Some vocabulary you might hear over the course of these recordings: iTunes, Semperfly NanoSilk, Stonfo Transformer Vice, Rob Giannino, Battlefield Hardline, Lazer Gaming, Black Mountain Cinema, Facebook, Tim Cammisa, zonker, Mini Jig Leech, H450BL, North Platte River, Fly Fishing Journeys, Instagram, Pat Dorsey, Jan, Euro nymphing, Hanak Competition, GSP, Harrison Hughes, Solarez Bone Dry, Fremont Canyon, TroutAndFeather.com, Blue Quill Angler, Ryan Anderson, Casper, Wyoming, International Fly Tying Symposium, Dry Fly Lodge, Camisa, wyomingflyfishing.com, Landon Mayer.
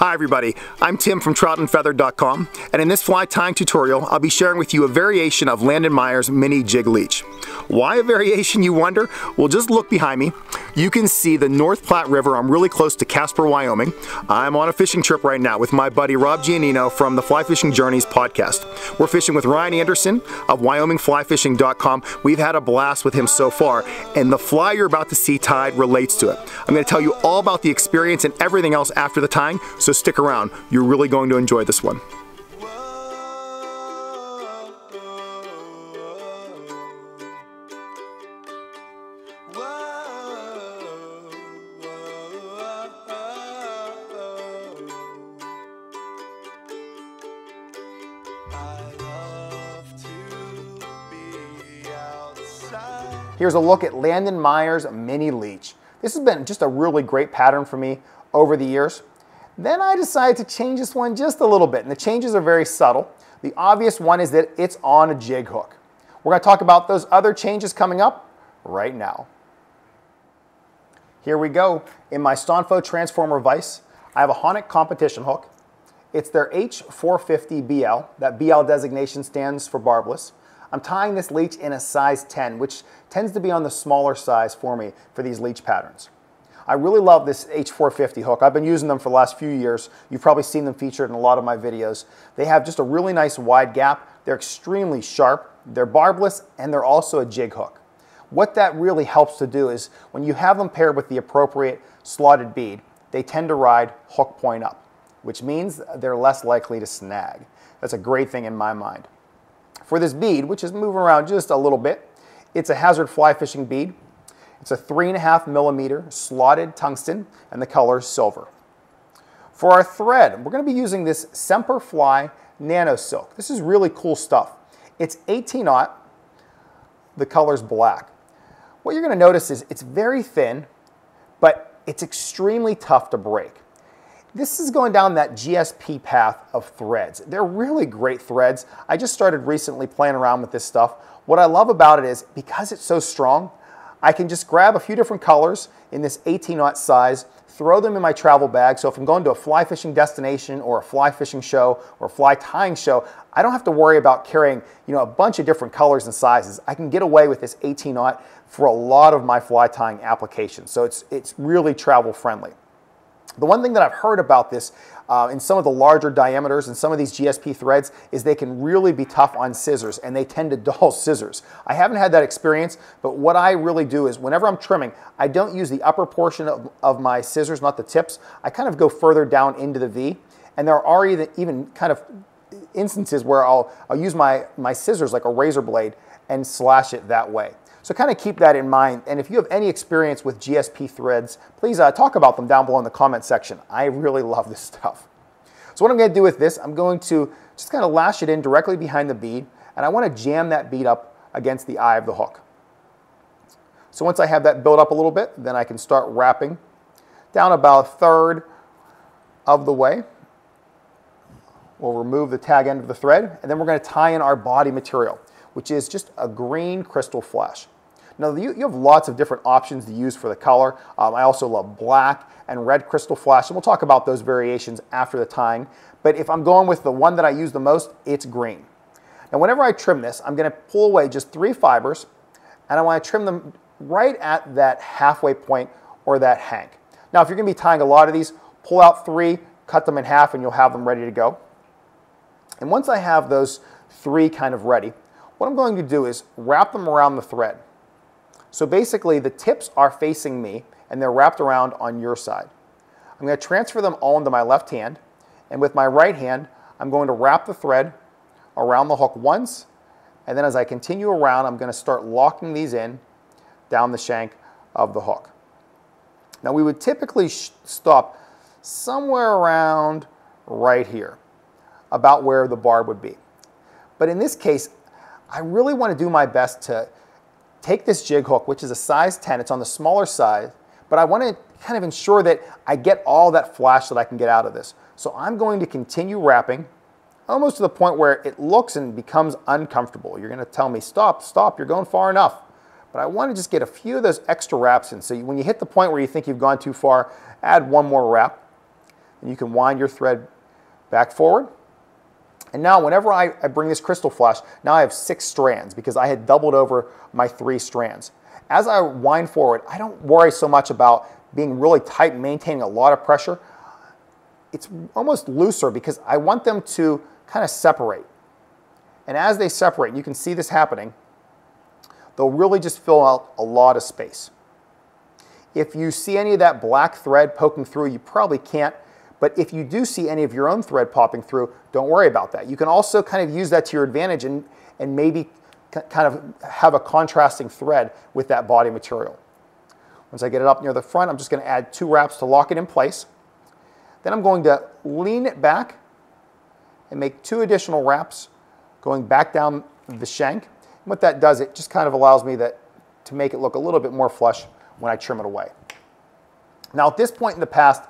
Hi everybody, I'm Tim from TroutAndFeather.com, and in this fly tying tutorial I'll be sharing with you a variation of Landon Mayer's mini jig leech. Why a variation, you wonder? Well, just look behind me. You can see the North Platte River. I'm really close to Casper, Wyoming. I'm on a fishing trip right now with my buddy Rob Giannino from the Fly Fishing Journeys podcast. We're fishing with Ryan Anderson of wyomingflyfishing.com. We've had a blast with him so far, and the fly you're about to see tied relates to it. I'm going to tell you all about the experience and everything else after the tying, so stick around. You're really going to enjoy this one. Here's a look at Landon Mayer's mini leech. This has been just a really great pattern for me over the years. Then I decided to change this one just a little bit, and the changes are very subtle. The obvious one is that it's on a jig hook. We're going to talk about those other changes coming up right now. Here we go. In my Stonfo Transformer Vice, I have a Hanak Competition hook. It's their H450BL. That BL designation stands for barbless. I'm tying this leech in a size 10, which tends to be on the smaller size for me for these leech patterns. I really love this H450 hook. I've been using them for the last few years. You've probably seen them featured in a lot of my videos. They have just a really nice wide gap. They're extremely sharp, they're barbless, and they're also a jig hook. What that really helps to do is when you have them paired with the appropriate slotted bead, they tend to ride hook point up, which means they're less likely to snag. That's a great thing in my mind. For this bead, which is moving around just a little bit, it's a Hazard fly fishing bead. It's a 3.5 millimeter slotted tungsten, and the color is silver. For our thread, we're going to be using this Semperfly NanoSilk. This is really cool stuff. It's 18-aught, the color's black. What you're going to notice is it's very thin, but it's extremely tough to break. This is going down that GSP path of threads. They're really great threads. I just started recently playing around with this stuff. What I love about it is because it's so strong, I can just grab a few different colors in this 18-aught size, throw them in my travel bag. So if I'm going to a fly fishing destination or a fly fishing show or a fly tying show, I don't have to worry about carrying, a bunch of different colors and sizes. I can get away with this 18-aught for a lot of my fly tying applications. So it's really travel friendly. The one thing that I've heard about this in some of the larger diameters and some of these GSP threads is they can really be tough on scissors, and they tend to dull scissors. I haven't had that experience, but what I really do is whenever I'm trimming, I don't use the upper portion of my scissors, not the tips. I kind of go further down into the V, and there are even kind of instances where I'll use my scissors like a razor blade and slash it that way. So kind of keep that in mind, and if you have any experience with GSP threads, please talk about them down below in the comment section. I really love this stuff. So what I'm going to do with this, I'm going to just kind of lash it in directly behind the bead, and I want to jam that bead up against the eye of the hook. So once I have that built up a little bit, then I can start wrapping down about a third of the way. We'll remove the tag end of the thread, and then we're going to tie in our body material, which is just a green crystal flash. Now you have lots of different options to use for the color. I also love black and red crystal flash, and we'll talk about those variations after the tying. But if I'm going with the one that I use the most, it's green. Now whenever I trim this, I'm going to pull away just 3 fibers, and I want to trim them right at that halfway point or that hank. Now if you're going to be tying a lot of these, pull out 3, cut them in half, and you'll have them ready to go. And once I have those 3 kind of ready, what I'm going to do is wrap them around the thread. So basically the tips are facing me and they're wrapped around on your side. I'm going to transfer them all into my left hand, and with my right hand I'm going to wrap the thread around the hook once, and then as I continue around I'm going to start locking these in down the shank of the hook. Now we would typically stop somewhere around right here, about where the barb would be. But in this case I really want to do my best to take this jig hook, which is a size 10, it's on the smaller side, but I want to kind of ensure that I get all that flash that I can get out of this. So I'm going to continue wrapping almost to the point where it looks and becomes uncomfortable. You're going to tell me, stop, stop, you're going far enough. But I want to just get a few of those extra wraps in. So when you hit the point where you think you've gone too far, add one more wrap. and you can wind your thread back forward. And now whenever I bring this crystal flash, now I have 6 strands because I had doubled over my 3 strands. As I wind forward, I don't worry so much about being really tight, maintaining a lot of pressure. It's almost looser because I want them to kind of separate. And as they separate, you can see this happening, they'll really just fill out a lot of space. If you see any of that black thread poking through, you probably can't. But if you do see any of your own thread popping through, don't worry about that. You can also kind of use that to your advantage and maybe kind of have a contrasting thread with that body material. Once I get it up near the front, I'm just going to add 2 wraps to lock it in place. Then I'm going to lean it back and make 2 additional wraps going back down the shank. And what that does, it just kind of allows me to make it look a little bit more flush when I trim it away. Now at this point in the past,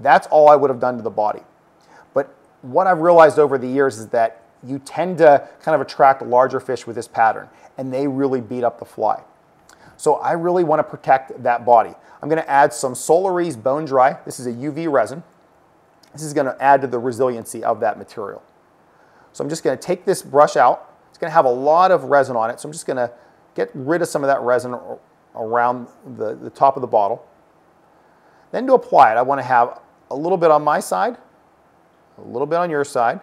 that's all I would have done to the body. But what I've realized over the years is that you tend to kind of attract larger fish with this pattern, and they really beat up the fly. So I really want to protect that body. I'm going to add some Solarez Bone Dry. This is a UV resin. This is going to add to the resiliency of that material. So I'm just going to take this brush out. It's going to have a lot of resin on it, so I'm just going to get rid of some of that resin around the top of the bottle. Then to apply it, I want to have a little bit on my side, a little bit on your side.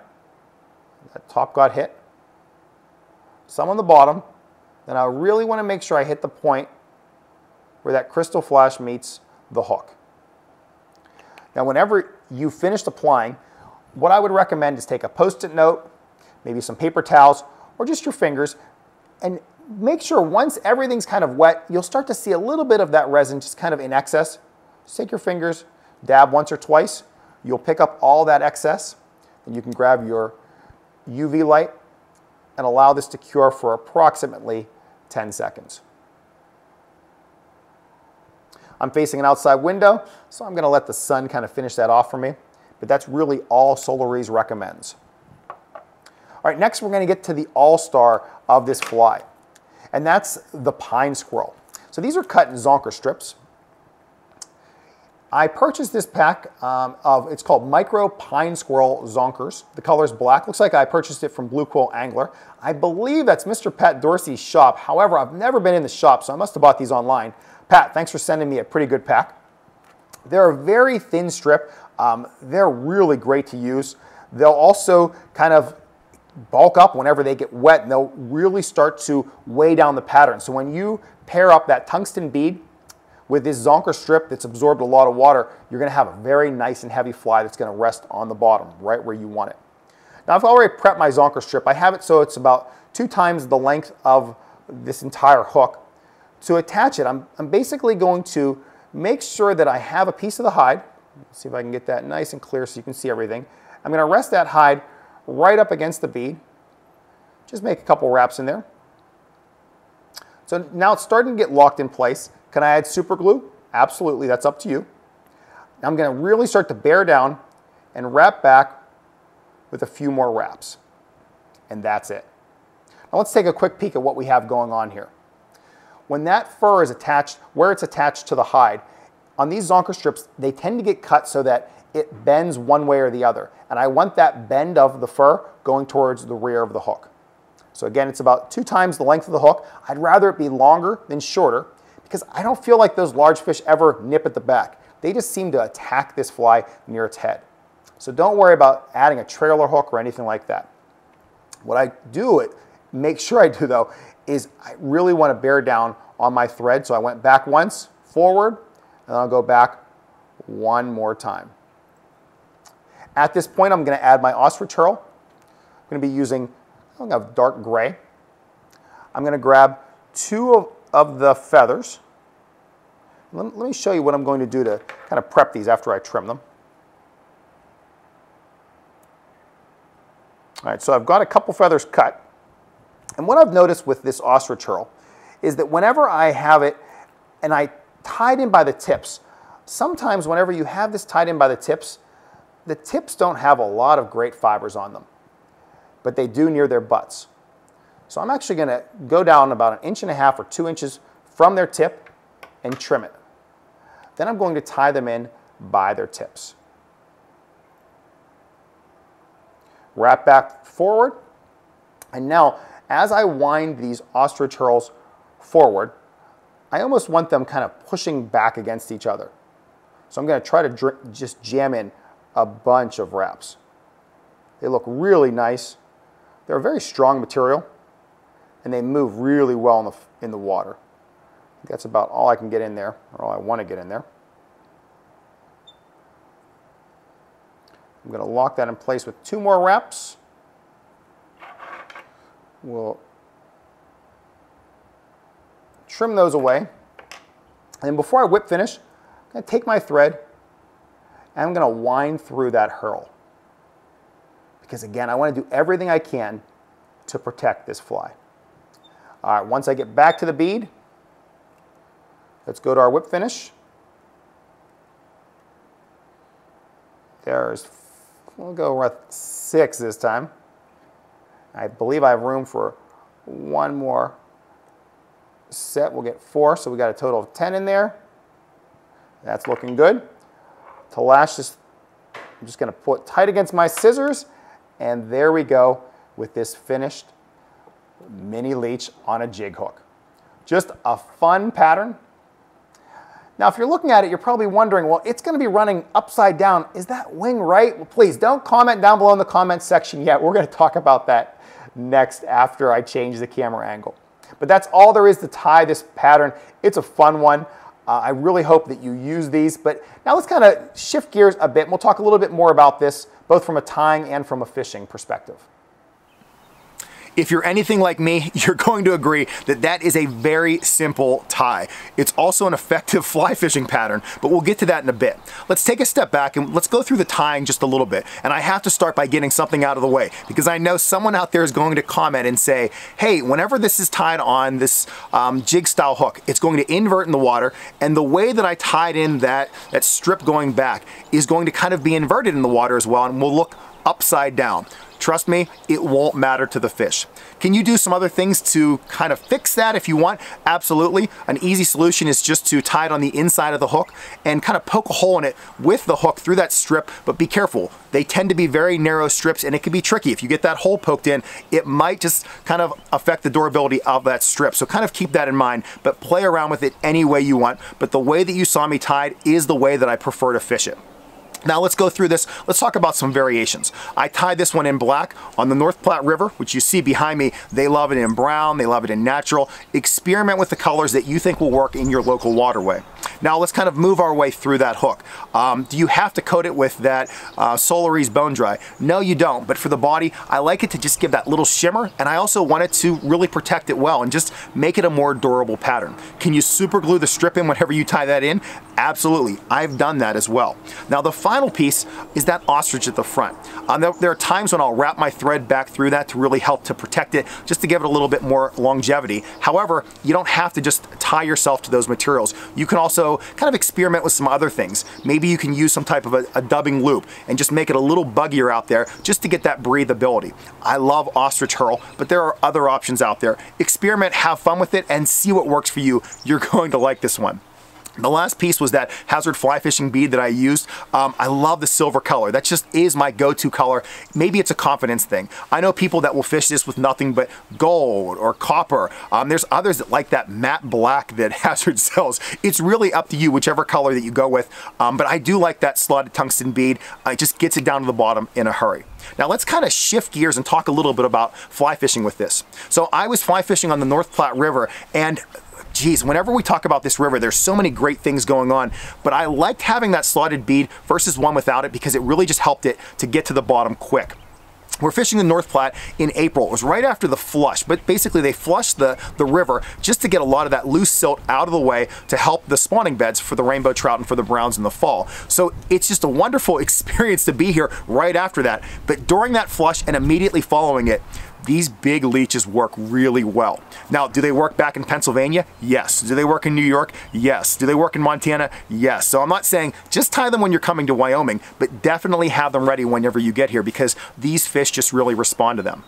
That top got hit. Some on the bottom. Then I really want to make sure I hit the point where that crystal flash meets the hook. Now whenever you finished applying, what I would recommend is take a Post-it note, maybe some paper towels, or just your fingers, and make sure once everything's kind of wet, you'll start to see a little bit of that resin just kind of in excess. Just take your fingers, dab once or twice, you'll pick up all that excess, and you can grab your UV light and allow this to cure for approximately 10 seconds. I'm facing an outside window, so I'm going to let the sun kind of finish that off for me, but that's really all Solarez recommends. All right, next we're going to get to the all-star of this fly, and that's the pine squirrel. So these are cut in zonker strips. I purchased this pack it's called Micro Pine Squirrel Zonkers. The color's black. Looks like I purchased it from Blue Quill Angler. I believe that's Mr. Pat Dorsey's shop. However, I've never been in the shop, so I must have bought these online. Pat, thanks for sending me a pretty good pack. They're a very thin strip. They're really great to use. They'll also kind of bulk up whenever they get wet, and they'll really start to weigh down the pattern. So when you pair up that tungsten bead with this zonker strip that's absorbed a lot of water, you're going to have a very nice and heavy fly that's going to rest on the bottom, right where you want it. Now I've already prepped my zonker strip. I have it so it's about 2 times the length of this entire hook. To attach it, I'm basically going to make sure that I have a piece of the hide. Let's see if I can get that nice and clear so you can see everything. I'm going to rest that hide right up against the bead. Just make a couple wraps in there. So now it's starting to get locked in place. Can I add super glue? Absolutely, that's up to you. Now I'm going to really start to bear down and wrap back with a few more wraps. And that's it. Now let's take a quick peek at what we have going on here. When that fur is attached, where it's attached to the hide, on these zonker strips, they tend to get cut so that it bends one way or the other. And I want that bend of the fur going towards the rear of the hook. So again, it's about 2 times the length of the hook. I'd rather it be longer than shorter, because I don't feel like those large fish ever nip at the back. They just seem to attack this fly near its head. So don't worry about adding a trailer hook or anything like that. What I do, make sure I do though, is I really want to bear down on my thread. So I went back once, forward, and I'll go back one more time. At this point, I'm going to add my ostrich hurl. I'm going to be using, I'm going to have dark gray. I'm going to grab 2 of the feathers. Let me show you what I'm going to do to kind of prep these after I trim them. All right, so I've got a couple feathers cut. And what I've noticed with this ostrich hurl is that whenever I have it and I tie it in by the tips, sometimes whenever you have this tied in by the tips don't have a lot of great fibers on them, but they do near their butts. So I'm actually going to go down about 1.5 inches or 2 inches from their tip and trim it. Then I'm going to tie them in by their tips. wrap back forward. And now, as I wind these ostrich hurls forward, I almost want them kind of pushing back against each other. So I'm going to try to just jam in a bunch of wraps. They look really nice. They're a very strong material, and they move really well in the water. That's about all I can get in there, or all I want to get in there. I'm going to lock that in place with two more wraps. We'll trim those away. And before I whip finish, I'm going to take my thread and I'm going to wind through that hurl. Because again, I want to do everything I can to protect this fly. All right, once I get back to the bead, let's go to our whip finish. We'll go with 6 this time. I believe I have room for one more set. We'll get 4, so we got a total of 10 in there. That's looking good. To lash this, I'm just gonna pull it tight against my scissors, and there we go with this finished mini leech on a jig hook. Just a fun pattern. Now, if you're looking at it, you're probably wondering, well, it's going to be running upside down. Is that wing right? Well, please don't comment down below in the comments section yet. We're going to talk about that next after I change the camera angle. But that's all there is to tie this pattern. It's a fun one. I really hope that you use these. But now let's kind of shift gears a bit, and we'll talk a little bit more about this, both from a tying and from a fishing perspective. If you're anything like me, you're going to agree that that is a very simple tie. It's also an effective fly fishing pattern, but we'll get to that in a bit. Let's take a step back and let's go through the tying just a little bit. And I have to start by getting something out of the way, because I know someone out there is going to comment and say, hey, whenever this is tied on this jig style hook, it's going to invert in the water. And the way that I tied in that strip going back is going to kind of be inverted in the water as well, and will look upside down. Trust me, it won't matter to the fish. Can you do some other things to kind of fix that if you want? Absolutely. An easy solution is just to tie it on the inside of the hook and kind of poke a hole in it with the hook through that strip, but be careful. They tend to be very narrow strips, and it can be tricky. If you get that hole poked in, it might just kind of affect the durability of that strip. So kind of keep that in mind, but play around with it any way you want. But the way that you saw me tied is the way that I prefer to fish it. Now let's go through this. Let's talk about some variations. I tied this one in black on the North Platte River, which you see behind me. They love it in brown, they love it in natural. Experiment with the colors that you think will work in your local waterway. Now let's kind of move our way through that hook. Do you have to coat it with that Solarez Bone Dry? No, you don't, but for the body, I like it to just give that little shimmer, and I also want it to really protect it well and just make it a more durable pattern. Can you super glue the strip in whenever you tie that in? Absolutely, I've done that as well. Now the final piece is that ostrich at the front. There are times when I'll wrap my thread back through that to really help to protect it, just to give it a little bit more longevity. However, you don't have to just tie yourself to those materials. You can also kind of experiment with some other things. Maybe you can use some type of a dubbing loop and just make it a little buggier out there just to get that breathability. I love ostrich hurl, but there are other options out there. Experiment, have fun with it, and see what works for you. You're going to like this one. The last piece was that Hazard fly fishing bead that I used. I love the silver color. That just is my go-to color. Maybe it's a confidence thing. I know people that will fish this with nothing but gold or copper. There's others that like that matte black that Hazard sells. It's really up to you, whichever color that you go with. But I do like that slotted tungsten bead. It just gets it down to the bottom in a hurry. Now let's kind of shift gears and talk a little bit about fly fishing with this. So I was fly fishing on the North Platte River, and geez, whenever we talk about this river, there's so many great things going on, but I liked having that slotted bead versus one without it, because it really just helped it to get to the bottom quick. We're fishing the North Platte in April. It was right after the flush, but basically they flushed the river just to get a lot of that loose silt out of the way to help the spawning beds for the rainbow trout and for the browns in the fall. So it's just a wonderful experience to be here right after that. But during that flush and immediately following it, these big leeches work really well. Now, do they work back in Pennsylvania? Yes. Do they work in New York? Yes. Do they work in Montana? Yes. So I'm not saying just tie them when you're coming to Wyoming, but definitely have them ready whenever you get here, because these fish just really respond to them.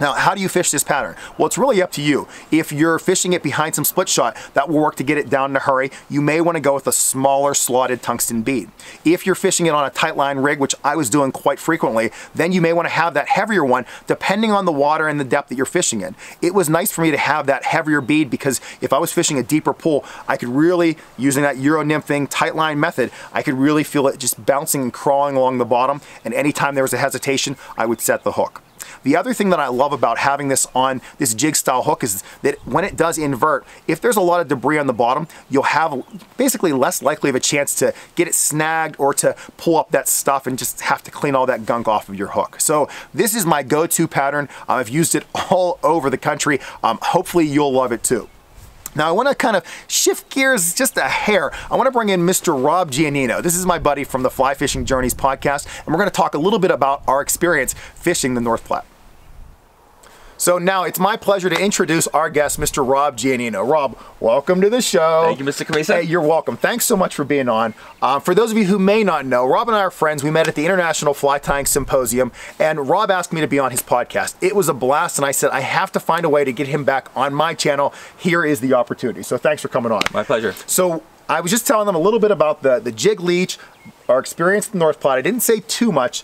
Now, how do you fish this pattern? Well, it's really up to you. If you're fishing it behind some split shot, that will work to get it down in a hurry. You may want to go with a smaller slotted tungsten bead. If you're fishing it on a tight line rig, which I was doing quite frequently, then you may want to have that heavier one depending on the water and the depth that you're fishing in. It was nice for me to have that heavier bead because if I was fishing a deeper pool, I could really, using that Euro nymphing tight line method, I could really feel it just bouncing and crawling along the bottom, and anytime there was a hesitation, I would set the hook. The other thing that I love about having this on this jig style hook is that when it does invert, if there's a lot of debris on the bottom, you'll have basically less likely of a chance to get it snagged or to pull up that stuff and just have to clean all that gunk off of your hook. So this is my go-to pattern. I've used it all over the country. Hopefully you'll love it too. Now I want to kind of shift gears just a hair. I want to bring in Mr. Rob Giannino. This is my buddy from the Fly Fishing Journeys podcast, and we're going to talk a little bit about our experience fishing the North Platte. So now it's my pleasure to introduce our guest, Mr. Rob Giannino. Rob, welcome to the show. Thank you, Mr. Camisa. Hey, you're welcome. Thanks so much for being on. For those of you who may not know, Rob and I are friends. We met at the International Fly Tying Symposium, and Rob asked me to be on his podcast. It was a blast, and I said, I have to find a way to get him back on my channel. Here is the opportunity. So thanks for coming on. My pleasure. So I was just telling them a little bit about the jig leech, our experience in the North Platte. I didn't say too much.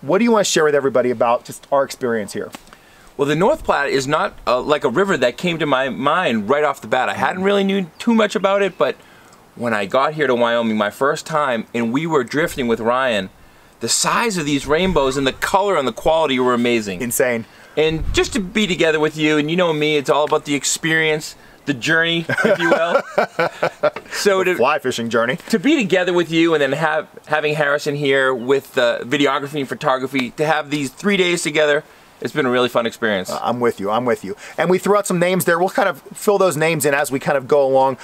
What do you want to share with everybody about just our experience here? Well, the North Platte is not like a river that came to my mind right off the bat. I hadn't really knew too much about it, but when I got here to Wyoming my first time and we were drifting with Ryan, the size of these rainbows and the color and the quality were amazing. Insane. And just to be together with you, and you know me, it's all about the experience, the journey, if you will. So the fly fishing journey. To be together with you and then having Harrison here with videography and photography, to have these 3 days together, it's been a really fun experience. I'm with you, I'm with you. And we threw out some names there. We'll kind of fill those names in as we kind of go along.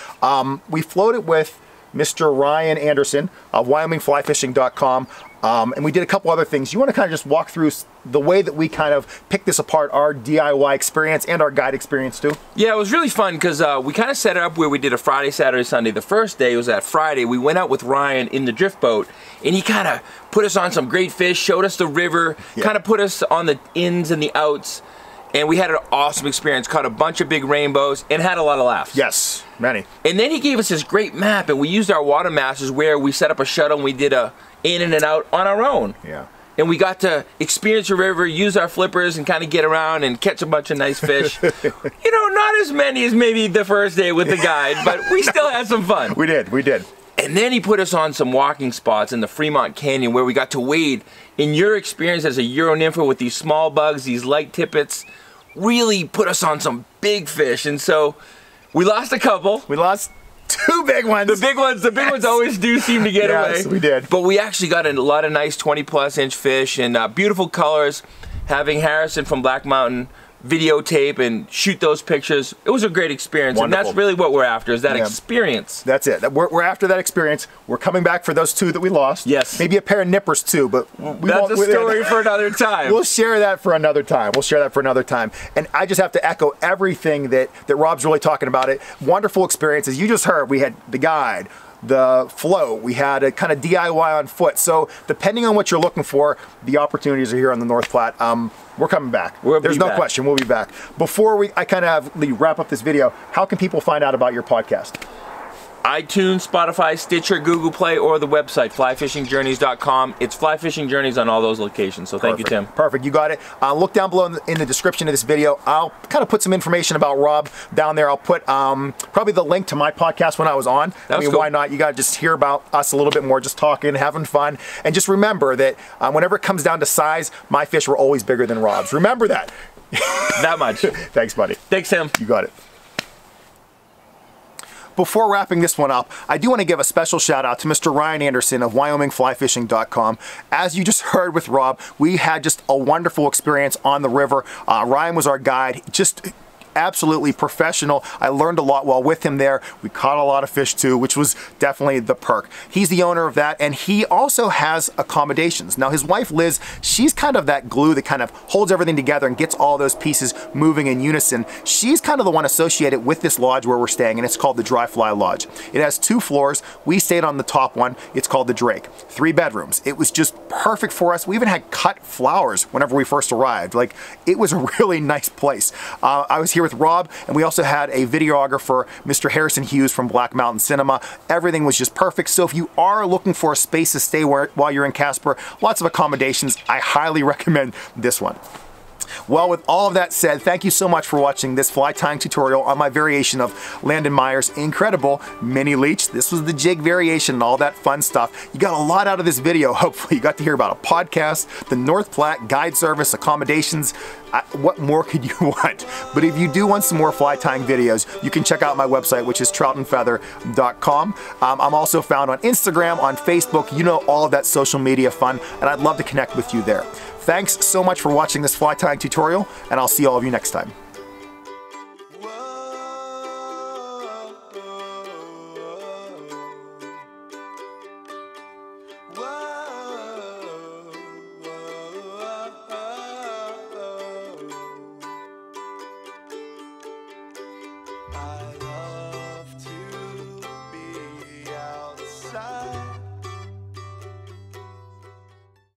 We floated with Mr. Ryan Anderson of wyomingflyfishing.com, and we did a couple other things. You want to kind of just walk through the way that we kind of pick this apart, our DIY experience and our guide experience too? Yeah, it was really fun because we kind of set it up where we did a Friday, Saturday, Sunday. The first day was that Friday. We went out with Ryan in the drift boat, and he kind of put us on some great fish, showed us the river, kind of put us on the ins and the outs, and we had an awesome experience, caught a bunch of big rainbows, and had a lot of laughs. Yes, many. And then he gave us this great map, and we used our water masters where we set up a shuttle and we did a in and an out on our own. Yeah. And we got to experience the river, use our flippers, and kind of get around and catch a bunch of nice fish. You know, not as many as maybe the first day with the guide, but we still had some fun. We did, we did. And then he put us on some walking spots in the Fremont Canyon where we got to wade. In your experience as a Euro nympher with these small bugs, these light tippets, really put us on some big fish. And so we lost a couple. We lost two big ones. The big ones always do seem to get away. Yes, we did. But we actually got a lot of nice 20-plus-inch fish and beautiful colors. Having Harrison from Black Mountain videotape and shoot those pictures. It was a great experience. Wonderful. And that's really what we're after, is that experience. That's it. We're after that experience. We're coming back for those two that we lost. Yes. Maybe a pair of nippers too, but we that's a story for another time. We'll share that for another time. We'll share that for another time. And I just have to echo everything that Rob's really talking about. It wonderful experiences. You just heard we had the guide, the float, we had a kind of DIY on foot. So depending on what you're looking for, the opportunities are here on the North Platte. We're coming back. There's no question, we'll be back. Before I kind of wrap up this video, how can people find out about your podcast? iTunes, Spotify, Stitcher, Google Play, or the website, flyfishingjourneys.com. It's Fly Fishing Journeys on all those locations, so thank you, Tim. Perfect, you got it. Look down below in the description of this video. I'll kind of put some information about Rob down there. I'll put probably the link to my podcast when I was on. I mean, cool. Why not? You got to just hear about us a little bit more, just talking, having fun, and just remember that whenever it comes down to size, my fish were always bigger than Rob's. Remember that. That much. Thanks, buddy. Thanks, Tim. You got it. Before wrapping this one up, I do want to give a special shout out to Mr. Ryan Anderson of wyomingflyfishing.com. As you just heard with Rob, we had just a wonderful experience on the river. Ryan was our guide. Just absolutely professional. I learned a lot while with him there. We caught a lot of fish too, which was definitely the perk. He's the owner of that, and he also has accommodations. Now his wife Liz, she's kind of that glue that kind of holds everything together and gets all those pieces moving in unison. She's kind of the one associated with this lodge where we're staying, and it's called the Dry Fly Lodge. It has 2 floors. We stayed on the top one. It's called the Drake. 3 bedrooms. It was just perfect for us. We even had cut flowers whenever we first arrived. Like, it was a really nice place. I was here with Rob, and we also had a videographer, Mr. Harrison Hughes from Black Mountain Cinema. Everything was just perfect. So if you are looking for a space to stay while you're in Casper, lots of accommodations. I highly recommend this one. Well, with all of that said, thank you so much for watching this fly tying tutorial on my variation of Landon Mayer's incredible mini leech. This was the jig variation and all that fun stuff. You got a lot out of this video. Hopefully you got to hear about a podcast, the North Platte guide service, accommodations. What more could you want? But if you do want some more fly tying videos, you can check out my website, which is TroutAndFeather.com. I'm also found on Instagram, on Facebook, you know, all of that social media fun, and I'd love to connect with you there. Thanks so much for watching this fly tying tutorial, and I'll see all of you next time.